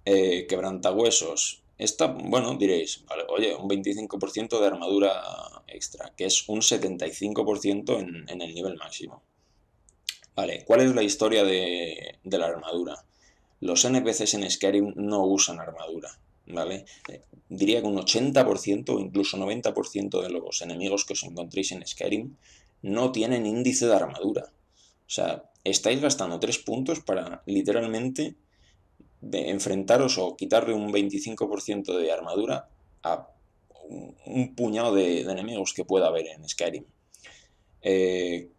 Eh, quebrantahuesos. Esta, bueno, diréis, vale, oye, un veinticinco por ciento de armadura extra, que es un setenta y cinco por ciento en, en el nivel máximo. Vale, ¿cuál es la historia de, de la armadura? Los N P Cs en Skyrim no usan armadura, ¿vale? Diría que un ochenta por ciento o incluso noventa por ciento de los enemigos que os encontréis en Skyrim no tienen índice de armadura. O sea, estáis gastando tres puntos para literalmente enfrentaros o quitarle un veinticinco por ciento de armadura a un puñado de, de enemigos que pueda haber en Skyrim. Eh...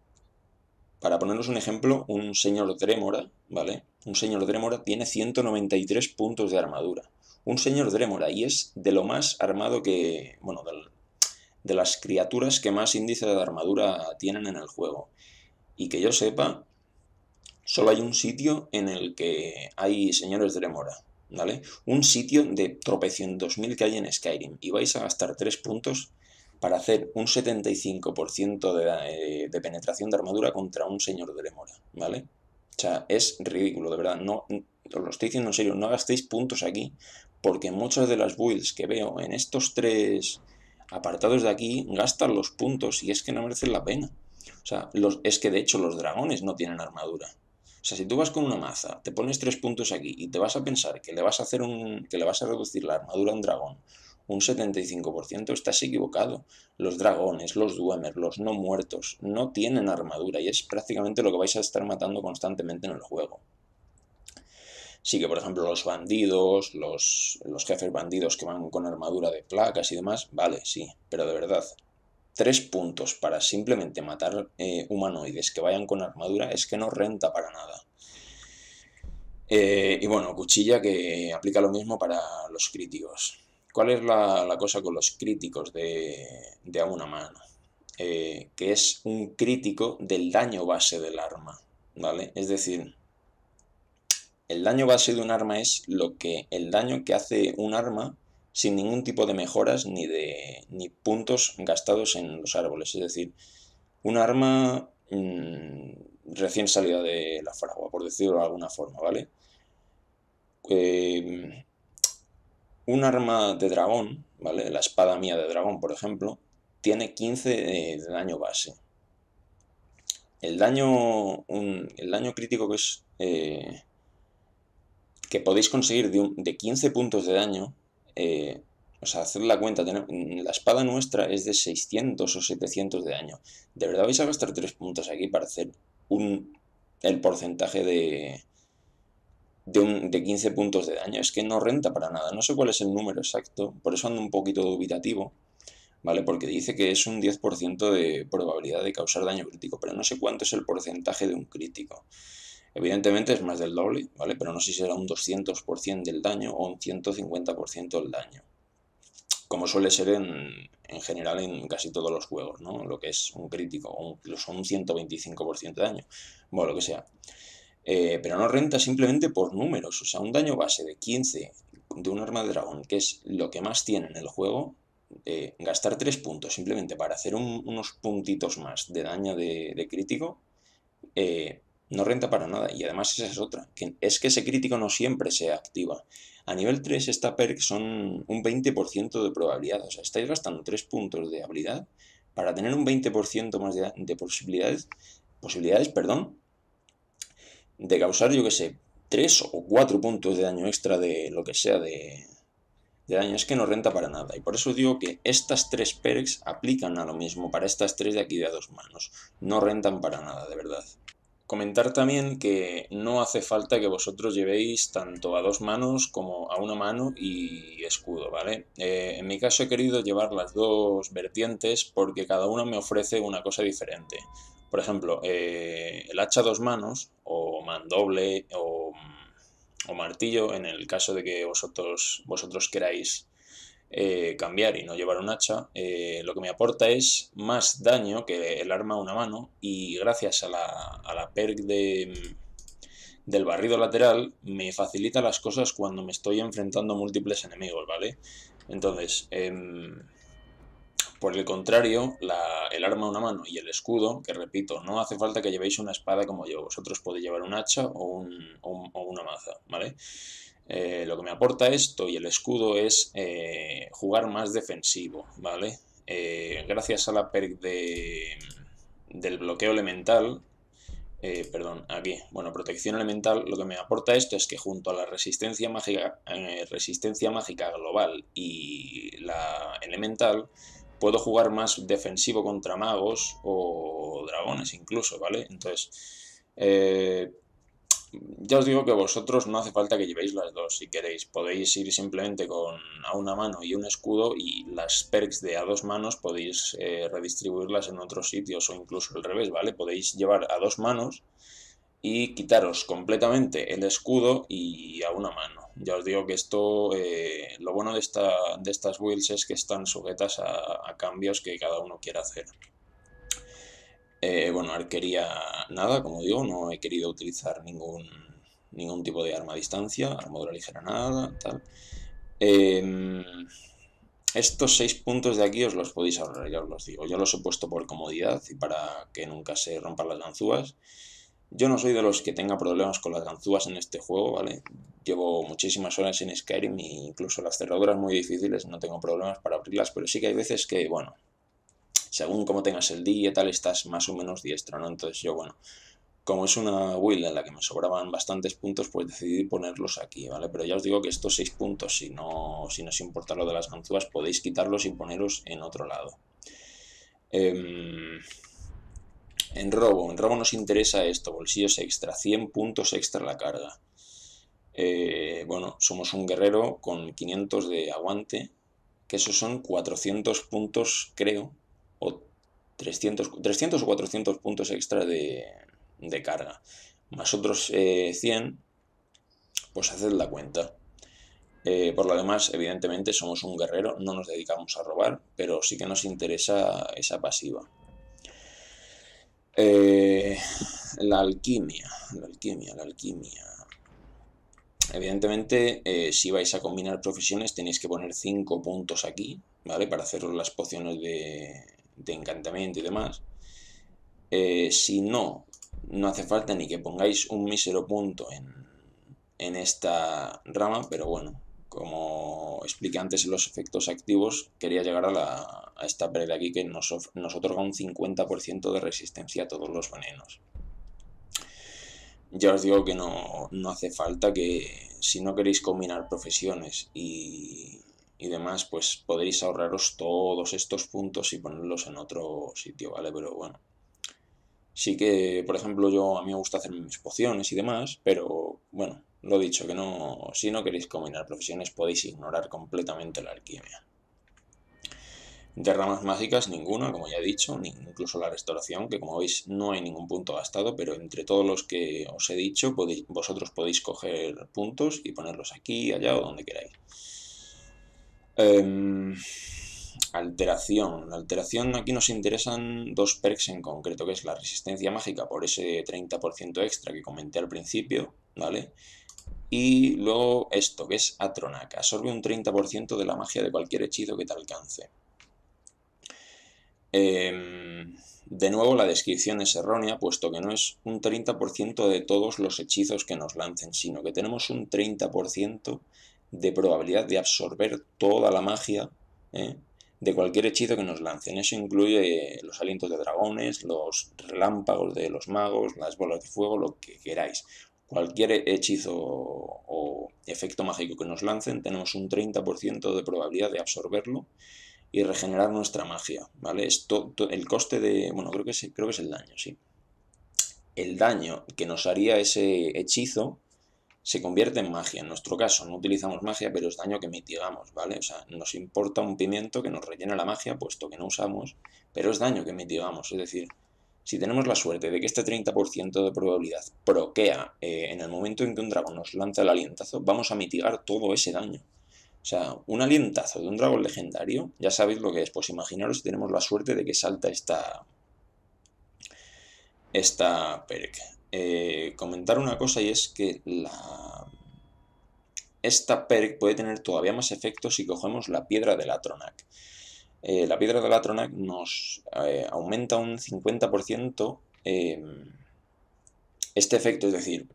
Para poneros un ejemplo, un señor Drémora, ¿vale? Un señor Drémora tiene ciento noventa y tres puntos de armadura. Un señor Drémora, y es de lo más armado que... Bueno, de las criaturas que más índice de armadura tienen en el juego. Y que yo sepa, solo hay un sitio en el que hay señores Drémora, ¿vale? Un sitio de tropecientos mil que hay en Skyrim. Y vais a gastar tres puntos para hacer un setenta y cinco por ciento de, de penetración de armadura contra un señor Drémora, ¿vale? O sea, es ridículo, de verdad. No, os lo estoy diciendo en serio, no gastéis puntos aquí porque muchas de las builds que veo en estos tres apartados de aquí gastan los puntos y es que no merecen la pena. O sea, los, es que de hecho los dragones no tienen armadura. O sea, si tú vas con una maza, te pones tres puntos aquí y te vas a pensar que le vas a hacer un, que le vas a reducir la armadura a un dragón un setenta y cinco por ciento, estás equivocado. Los dragones, los Dummer, los no muertos, no tienen armadura y es prácticamente lo que vais a estar matando constantemente en el juego. Sí que, por ejemplo, los bandidos, los, los jefes bandidos que van con armadura de placas y demás, vale, sí, pero de verdad, tres puntos para simplemente matar eh, humanoides que vayan con armadura es que no renta para nada. Eh, y bueno, cuchilla que aplica lo mismo para los críticos. ¿Cuál es la, la cosa con los críticos de, de a una mano? Eh, que es un crítico del daño base del arma, ¿vale? Es decir, el daño base de un arma es lo que, el daño que hace un arma sin ningún tipo de mejoras ni de ni puntos gastados en los árboles. Es decir, un arma mmm, recién salida de la fragua, por decirlo de alguna forma, ¿vale? Eh, Un arma de dragón, ¿vale? La espada mía de dragón, por ejemplo, tiene quince de, de daño base. El daño, un, el daño crítico que es eh, que podéis conseguir de, un, de quince puntos de daño, eh, o sea, haced la cuenta, ten, la espada nuestra es de seiscientos o setecientos de daño. ¿De verdad vais a gastar tres puntos aquí para hacer un, el porcentaje de... De, un, de quince puntos de daño? Es que no renta para nada. No sé cuál es el número exacto, por eso ando un poquito dubitativo, ¿vale? Porque dice que es un diez por ciento de probabilidad de causar daño crítico, pero no sé cuánto es el porcentaje de un crítico. Evidentemente es más del doble, ¿vale? Pero no sé si será un doscientos por ciento del daño o un ciento cincuenta por ciento del daño, como suele ser en, en general en casi todos los juegos, ¿no? Lo que es un crítico, o incluso un ciento veinticinco por ciento de daño, bueno, lo que sea. Eh, pero no renta simplemente por números. O sea, un daño base de quince de un arma de dragón, que es lo que más tiene en el juego, eh, gastar tres puntos simplemente para hacer un, unos puntitos más de daño de, de crítico, eh, no renta para nada. Y además esa es otra, que es que ese crítico no siempre se activa. A nivel tres esta perk son un veinte por ciento de probabilidad. O sea, estáis gastando tres puntos de habilidad para tener un veinte por ciento más de, de posibilidades, posibilidades, perdón, de causar, yo que sé, tres o cuatro puntos de daño extra de lo que sea de, de daño. Es que no renta para nada. Y por eso digo que estas tres perks aplican a lo mismo para estas tres de aquí de a dos manos. No rentan para nada, de verdad. Comentar también que no hace falta que vosotros llevéis tanto a dos manos como a una mano y escudo, ¿vale? Eh, en mi caso he querido llevar las dos vertientes porque cada una me ofrece una cosa diferente. Por ejemplo, eh, el hacha a dos manos o mandoble o, o martillo, en el caso de que vosotros, vosotros queráis eh, cambiar y no llevar un hacha, eh, lo que me aporta es más daño que el arma a una mano y gracias a la, a la perk de, del barrido lateral me facilita las cosas cuando me estoy enfrentando a múltiples enemigos, ¿vale? Entonces... Eh, por el contrario, la, el arma a una mano y el escudo, que repito, no hace falta que llevéis una espada como yo. Vosotros podéis llevar un hacha o, un, o, un, o una maza, ¿vale? Eh, lo que me aporta esto y el escudo es eh, jugar más defensivo, ¿vale? Eh, gracias a la perk de, del bloqueo elemental, eh, perdón, aquí, bueno, protección elemental, lo que me aporta esto es que junto a la resistencia mágica, eh, resistencia mágica global y la elemental, puedo jugar más defensivo contra magos o dragones incluso, ¿vale? Entonces, eh, ya os digo que vosotros no hace falta que llevéis las dos. Si queréis, podéis ir simplemente con a una mano y un escudo y las perks de a dos manos podéis eh, redistribuirlas en otros sitios o incluso al revés, ¿vale? Podéis llevar a dos manos y quitaros completamente el escudo y a una mano. Ya os digo que esto, eh, lo bueno de, esta, de estas builds es que están sujetas a, a cambios que cada uno quiera hacer. Eh, bueno, arquería nada, como digo, no he querido utilizar ningún, ningún tipo de arma a distancia, armadura ligera nada, tal. Eh, estos seis puntos de aquí os los podéis ahorrar, ya os los digo. Yo los he puesto por comodidad y para que nunca se rompan las ganzúas. Yo no soy de los que tenga problemas con las ganzúas en este juego, ¿vale? Llevo muchísimas horas en Skyrim e incluso las cerraduras muy difíciles no tengo problemas para abrirlas, pero sí que hay veces que, bueno, según cómo tengas el día y tal, estás más o menos diestro, ¿no? Entonces yo, bueno, como es una build en la que me sobraban bastantes puntos, pues decidí ponerlos aquí, ¿vale? Pero ya os digo que estos seis puntos, si no, si no os importa lo de las ganzúas, podéis quitarlos y poneros en otro lado. Eh... En robo, en robo nos interesa esto, bolsillos extra, cien puntos extra la carga. Eh, bueno, somos un guerrero con quinientos de aguante, que esos son cuatrocientos puntos, creo, o trescientos, trescientos o cuatrocientos puntos extra de, de carga. Más otros eh, cien, pues haced la cuenta. Eh, por lo demás, evidentemente somos un guerrero, no nos dedicamos a robar, pero sí que nos interesa esa pasiva. Eh, la alquimia, la alquimia, la alquimia. Evidentemente, eh, si vais a combinar profesiones tenéis que poner cinco puntos aquí, ¿vale? Para haceros las pociones de, de encantamiento y demás. Eh, si no, no hace falta ni que pongáis un mísero punto en, en esta rama, pero bueno, como expliqué antes en los efectos activos, quería llegar a la... a esta pared aquí que nos, nos otorga un cincuenta por ciento de resistencia a todos los venenos. Ya os digo que no, no hace falta, que si no queréis combinar profesiones y, y demás, pues podéis ahorraros todos estos puntos y ponerlos en otro sitio, ¿vale? Pero bueno, sí que, por ejemplo, yo a mí me gusta hacer mis pociones y demás, pero bueno, lo dicho, que no, si no queréis combinar profesiones podéis ignorar completamente la alquimia. De ramas mágicas ninguna, como ya he dicho, ni incluso la restauración, que como veis no hay ningún punto gastado, pero entre todos los que os he dicho, podéis, vosotros podéis coger puntos y ponerlos aquí, allá o donde queráis. Eh, alteración. La alteración, aquí nos interesan dos perks en concreto, que es la resistencia mágica por ese treinta por ciento extra que comenté al principio, ¿vale? Y luego esto, que es Atronac, absorbe un treinta por ciento de la magia de cualquier hechizo que te alcance. Eh, de nuevo, la descripción es errónea, puesto que no es un treinta por ciento de todos los hechizos que nos lancen, sino que tenemos un treinta por ciento de probabilidad de absorber toda la magia ¿eh? de cualquier hechizo que nos lancen. Eso incluye los alientos de dragones, los relámpagos de los magos, las bolas de fuego, lo que queráis. Cualquier hechizo o efecto mágico que nos lancen, tenemos un treinta por ciento de probabilidad de absorberlo y regenerar nuestra magia, ¿vale? Esto, el coste de... bueno, creo que, es, creo que es el daño, sí. El daño que nos haría ese hechizo se convierte en magia. En nuestro caso no utilizamos magia, pero es daño que mitigamos, ¿vale? O sea, nos importa un pimiento que nos rellena la magia, puesto que no usamos, pero es daño que mitigamos. Es decir, si tenemos la suerte de que este treinta por ciento de probabilidad proquea eh, en el momento en que un dragón nos lanza el alientazo, vamos a mitigar todo ese daño. O sea, un alientazo de un dragón legendario, ya sabéis lo que es, pues imaginaros si tenemos la suerte de que salta esta, esta perk. Eh, comentar una cosa, y es que la, esta perk puede tener todavía más efectos si cogemos la piedra del Atronac. Eh, la piedra del Atronac nos eh, aumenta un cincuenta por ciento eh, este efecto, es decir...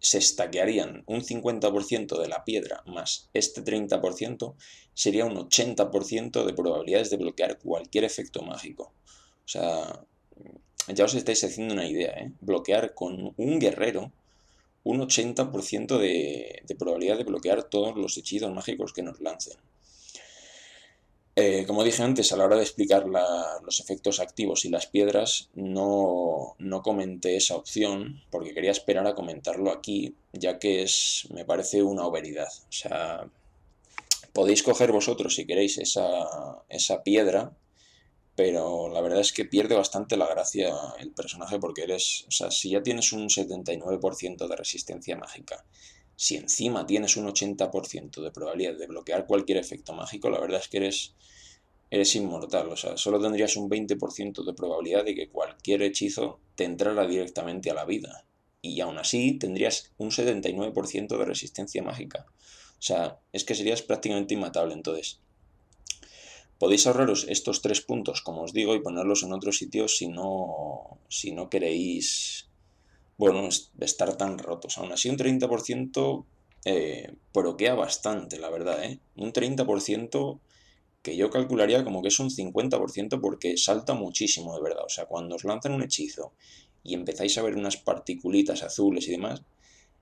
se estaquearían un cincuenta por ciento de la piedra más este treinta por ciento, sería un ochenta por ciento de probabilidades de bloquear cualquier efecto mágico. O sea, ya os estáis haciendo una idea, ¿eh? Bloquear con un guerrero un ochenta por ciento de, de probabilidad de bloquear todos los hechizos mágicos que nos lancen. Eh, como dije antes, a la hora de explicar la, los efectos activos y las piedras, no, no comenté esa opción porque quería esperar a comentarlo aquí, ya que es, me parece una overidad. O sea, podéis coger vosotros si queréis esa, esa piedra, pero la verdad es que pierde bastante la gracia el personaje porque eres, o sea, si ya tienes un setenta y nueve por ciento de resistencia mágica, si encima tienes un ochenta por ciento de probabilidad de bloquear cualquier efecto mágico, la verdad es que eres, eres inmortal. O sea, solo tendrías un veinte por ciento de probabilidad de que cualquier hechizo te entrara directamente a la vida. Y aún así tendrías un setenta y nueve por ciento de resistencia mágica. O sea, es que serías prácticamente inmatable. Entonces, podéis ahorraros estos tres puntos, como os digo, y ponerlos en otro sitio si no, si no queréis... bueno, estar tan rotos. Aún así un treinta por ciento eh, proquea bastante, la verdad, ¿eh? Un treinta por ciento que yo calcularía como que es un cincuenta por ciento porque salta muchísimo, de verdad. O sea, cuando os lanzan un hechizo y empezáis a ver unas particulitas azules y demás,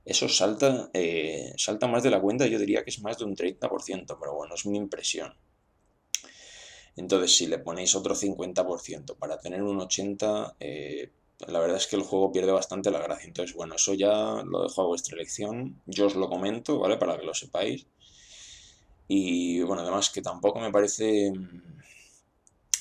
eso salta, eh, salta más de la cuenta. Yo diría que es más de un treinta por ciento, pero bueno, es mi impresión. Entonces, si le ponéis otro cincuenta por ciento para tener un ochenta por ciento, eh, la verdad es que el juego pierde bastante la gracia. Entonces, bueno, eso ya lo dejo a vuestra elección. Yo os lo comento, ¿vale? Para que lo sepáis. Y, bueno, además que tampoco me parece...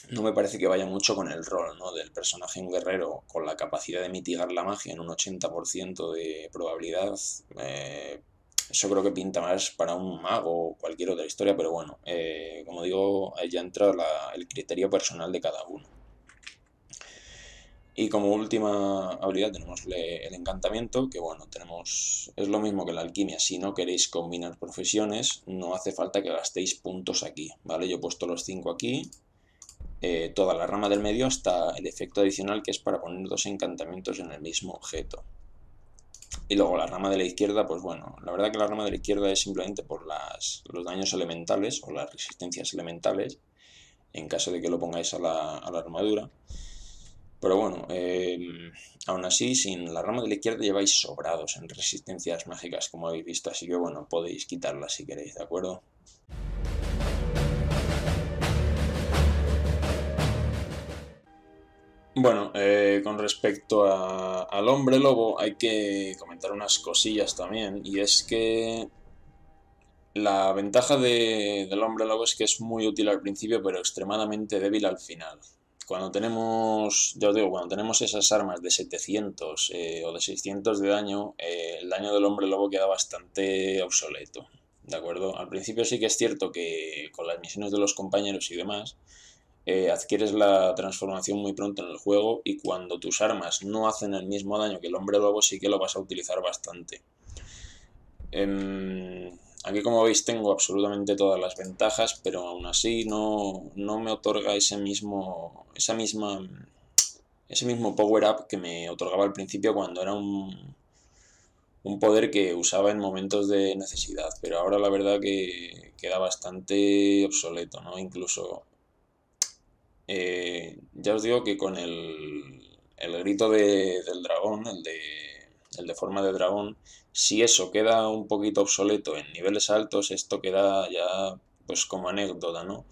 No me parece que vaya mucho con el rol, ¿no? Del personaje, un guerrero con la capacidad de mitigar la magia en un ochenta por ciento de probabilidad. Eh, eso creo que pinta más para un mago o cualquier otra historia, pero bueno, eh, como digo, ahí ya entra la, el criterio personal de cada uno. Y como última habilidad tenemos le, el encantamiento, que bueno, tenemos es lo mismo que la alquimia. Si no queréis combinar profesiones, no hace falta que gastéis puntos aquí, ¿vale? Yo he puesto los cinco aquí, eh, toda la rama del medio hasta el efecto adicional que es para poner dos encantamientos en el mismo objeto. Y luego la rama de la izquierda, pues bueno, la verdad que la rama de la izquierda es simplemente por las, los daños elementales o las resistencias elementales, en caso de que lo pongáis a la, a la armadura. Pero bueno, eh, aún así, sin la rama de la izquierda lleváis sobrados en resistencias mágicas, como habéis visto, así que bueno, podéis quitarla si queréis, ¿de acuerdo? Bueno, eh, con respecto a, al hombre lobo hay que comentar unas cosillas también, y es que la ventaja de, del hombre lobo es que es muy útil al principio, pero extremadamente débil al final. Cuando tenemos, ya os digo, cuando tenemos esas armas de setecientos eh, o de seiscientos de daño, eh, el daño del hombre lobo queda bastante obsoleto, ¿de acuerdo? Al principio sí que es cierto que con las misiones de los compañeros y demás, eh, adquieres la transformación muy pronto en el juego y cuando tus armas no hacen el mismo daño que el hombre lobo sí que lo vas a utilizar bastante. Eh, Aquí, como veis, tengo absolutamente todas las ventajas, pero aún así no, no me otorga ese mismo, esa misma, ese mismo power-up que me otorgaba al principio cuando era un, un poder que usaba en momentos de necesidad. Pero ahora la verdad que queda bastante obsoleto, ¿no? Incluso, eh, ya os digo que con el, el grito de, del dragón, el de... el de forma de dragón, si eso queda un poquito obsoleto en niveles altos, esto queda ya pues como anécdota, ¿no?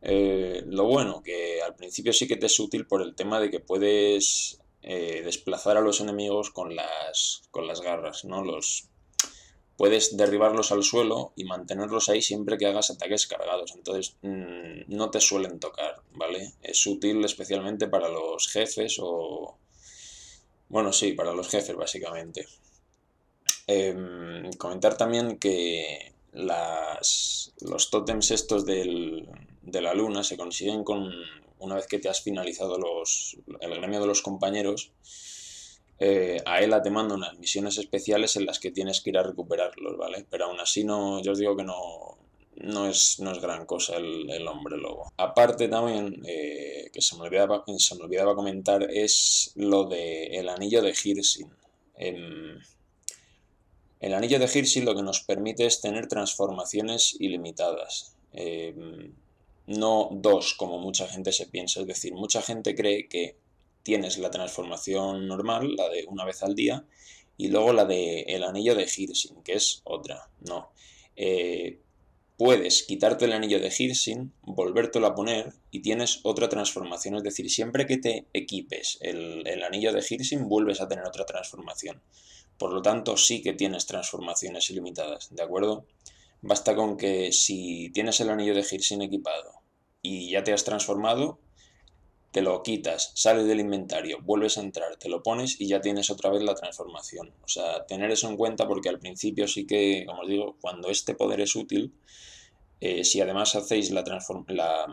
Eh, lo bueno, que al principio sí que te es útil por el tema de que puedes eh, desplazar a los enemigos con las, con las garras, ¿no? Los, puedes derribarlos al suelo y mantenerlos ahí siempre que hagas ataques cargados, entonces mmm, no te suelen tocar, ¿vale? Es útil especialmente para los jefes o... Bueno, sí, para los jefes, básicamente. Eh, comentar también que las, los tótems estos del, de la luna se consiguen con una vez que te has finalizado los, el gremio de los compañeros. Eh, Aela te manda unas misiones especiales en las que tienes que ir a recuperarlos, ¿vale? Pero aún así, no, yo os digo que no... No es, no es gran cosa el, el hombre lobo. Aparte también, eh, que se me, olvidaba, se me olvidaba comentar, es lo del anillo de Hircine. Eh, el anillo de Hircine lo que nos permite es tener transformaciones ilimitadas. Eh, no dos, como mucha gente se piensa. Es decir, mucha gente cree que tienes la transformación normal, la de una vez al día, y luego la del anillo de Hircine, que es otra. No. Eh, Puedes quitarte el anillo de Hircine, volvértelo a poner y tienes otra transformación. Es decir, siempre que te equipes el, el anillo de Hircine vuelves a tener otra transformación. Por lo tanto, sí que tienes transformaciones ilimitadas, ¿de acuerdo? Basta con que si tienes el anillo de Hircine equipado y ya te has transformado, te lo quitas, sales del inventario, vuelves a entrar, te lo pones y ya tienes otra vez la transformación. O sea, tener eso en cuenta porque al principio sí que, como os digo, cuando este poder es útil, eh, si además hacéis la, la,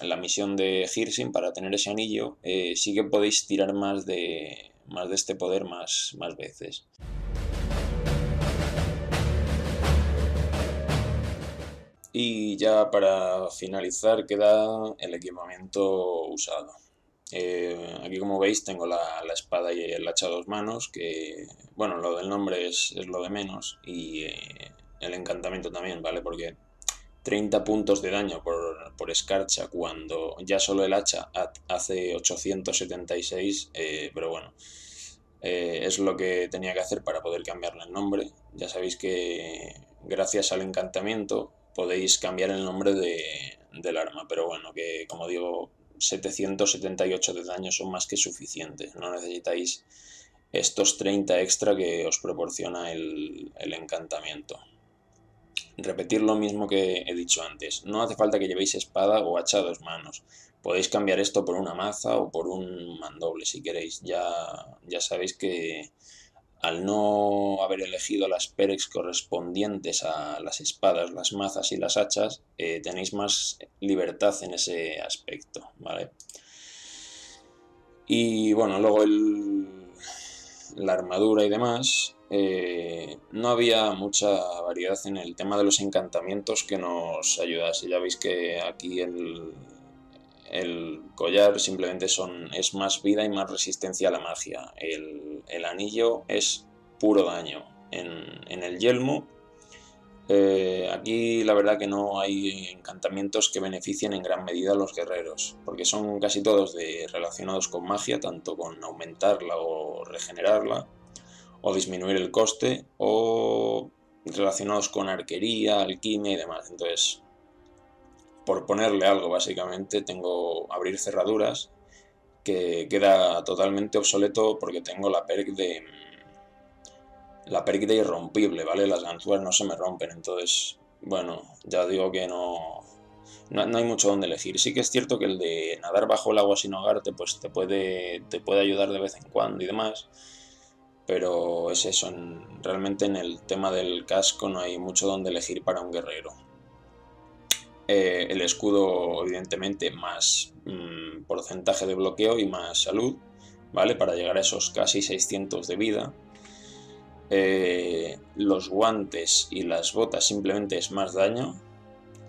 la misión de Hircine para tener ese anillo, eh, sí que podéis tirar más de, más de este poder más, más veces. Y ya para finalizar queda el equipamiento usado. Eh, aquí, como veis, tengo la, la espada y el hacha a dos manos, que, bueno, lo del nombre es, es lo de menos, y eh, el encantamiento también, ¿vale? Porque treinta puntos de daño por, por escarcha, cuando ya solo el hacha hace ochocientos setenta y seis, eh, pero bueno, eh, es lo que tenía que hacer para poder cambiarle el nombre. Ya sabéis que gracias al encantamiento podéis cambiar el nombre de, del arma, pero bueno, que como digo, setecientos setenta y ocho de daño son más que suficientes, no necesitáis estos treinta extra que os proporciona el, el encantamiento. Repetir lo mismo que he dicho antes, no hace falta que llevéis espada o hacha a dos manos, podéis cambiar esto por una maza o por un mandoble si queréis. Ya, ya sabéis que al no haber elegido las perks correspondientes a las espadas, las mazas y las hachas, eh, tenéis más libertad en ese aspecto, ¿vale? Y bueno, luego el, la armadura y demás. Eh, no había mucha variedad en el tema de los encantamientos que nos ayudase. Ya veis que aquí el, el collar simplemente son, es más vida y más resistencia a la magia. El, el anillo es puro daño. En, en el yelmo, eh, aquí la verdad que no hay encantamientos que beneficien en gran medida a los guerreros, porque son casi todos de, relacionados con magia, tanto con aumentarla o regenerarla, o disminuir el coste, o relacionados con arquería, alquimia y demás. Entonces, por ponerle algo, básicamente tengo abrir cerraduras, que queda totalmente obsoleto porque tengo la perk de la perk de irrompible, ¿vale? Las ganzúas no se me rompen, entonces, bueno, ya digo que no, no, no hay mucho donde elegir. Sí que es cierto que el de nadar bajo el agua sin ahogarte, pues te puede, te puede ayudar de vez en cuando y demás, pero es eso, en, realmente en el tema del casco no hay mucho donde elegir para un guerrero. Eh, el escudo, evidentemente, más mmm, porcentaje de bloqueo y más salud, ¿vale? Para llegar a esos casi seiscientos de vida. Eh, los guantes y las botas simplemente es más daño.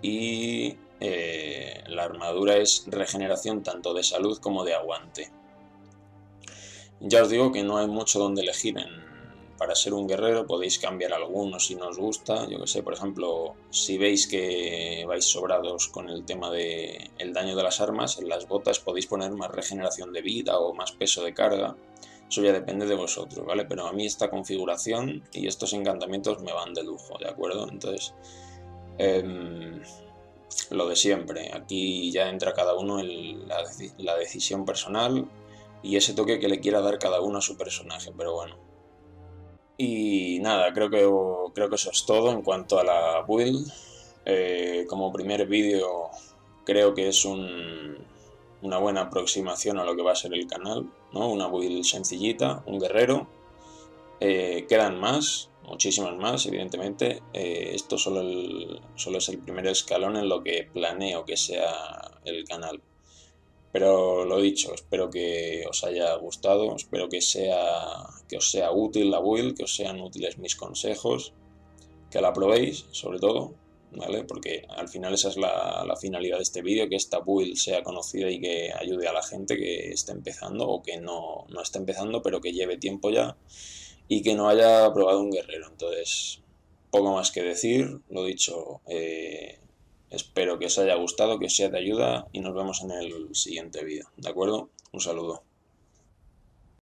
Y eh, la armadura es regeneración tanto de salud como de aguante. Ya os digo que no hay mucho donde elegir en, para ser un guerrero. Podéis cambiar alguno si no os gusta. Yo que sé, por ejemplo, si veis que vais sobrados con el tema de el daño de las armas, en las botas podéis poner más regeneración de vida o más peso de carga. Eso ya depende de vosotros, ¿vale? Pero a mí esta configuración y estos encantamientos me van de lujo, ¿de acuerdo? Entonces, eh, lo de siempre. Aquí ya entra cada uno en la, deci- la decisión personal y ese toque que le quiera dar cada uno a su personaje, pero bueno. Y nada, creo que, creo que eso es todo en cuanto a la build. Eh, como primer vídeo creo que es un, una buena aproximación a lo que va a ser el canal, ¿no? Una build sencillita, un guerrero. Eh, quedan más, muchísimas más, evidentemente. Eh, esto solo, el, solo es el primer escalón en lo que planeo que sea el canal. Pero lo dicho, espero que os haya gustado, espero que, sea, que os sea útil la build, que os sean útiles mis consejos, que la aprobéis sobre todo, ¿vale? Porque al final esa es la, la finalidad de este vídeo, que esta build sea conocida y que ayude a la gente que esté empezando o que no, no esté empezando pero que lleve tiempo ya y que no haya probado un guerrero. Entonces, poco más que decir, lo dicho. Eh, Espero que os haya gustado, que os sea de ayuda y nos vemos en el siguiente vídeo, ¿de acuerdo? Un saludo.